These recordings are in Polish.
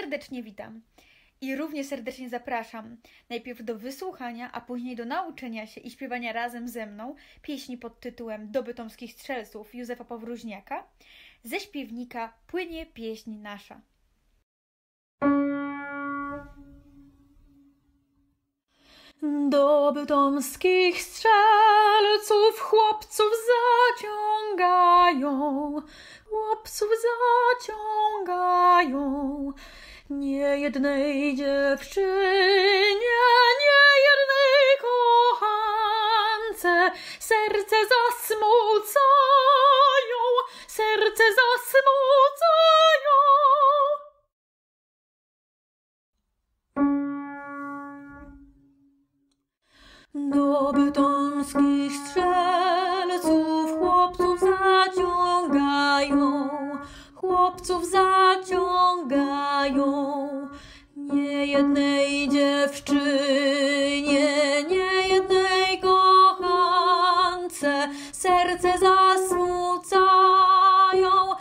serdecznie witam i równie serdecznie zapraszam najpierw do wysłuchania, a później do nauczenia się i śpiewania razem ze mną pieśni pod tytułem Do bytomskich strzelców Józefa Powroźniaka ze śpiewnika Płynie pieśń nasza. Do bytomskich strzelców chłopców zaciągają, niejednej dziewczynie, niejednej kochance serce zasmucają, Do bytomskich strzelców chłopców zaciągają, niejednej dziewczynie, niejednej kochance serce zasmucają,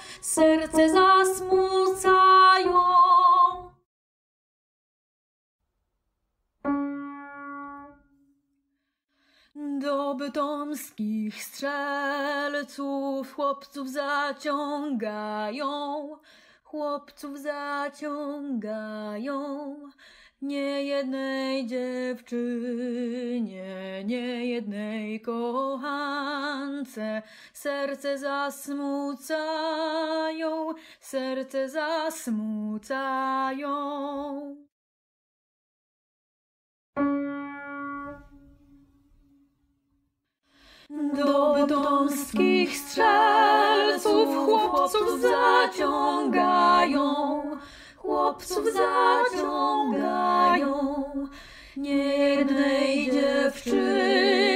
Do bytomskich strzelców chłopców zaciągają, niejednej dziewczynie, niejednej kochance serce zasmucają, Do bytomskich strzelców chłopców zaciągają, niejednej dziewczyny.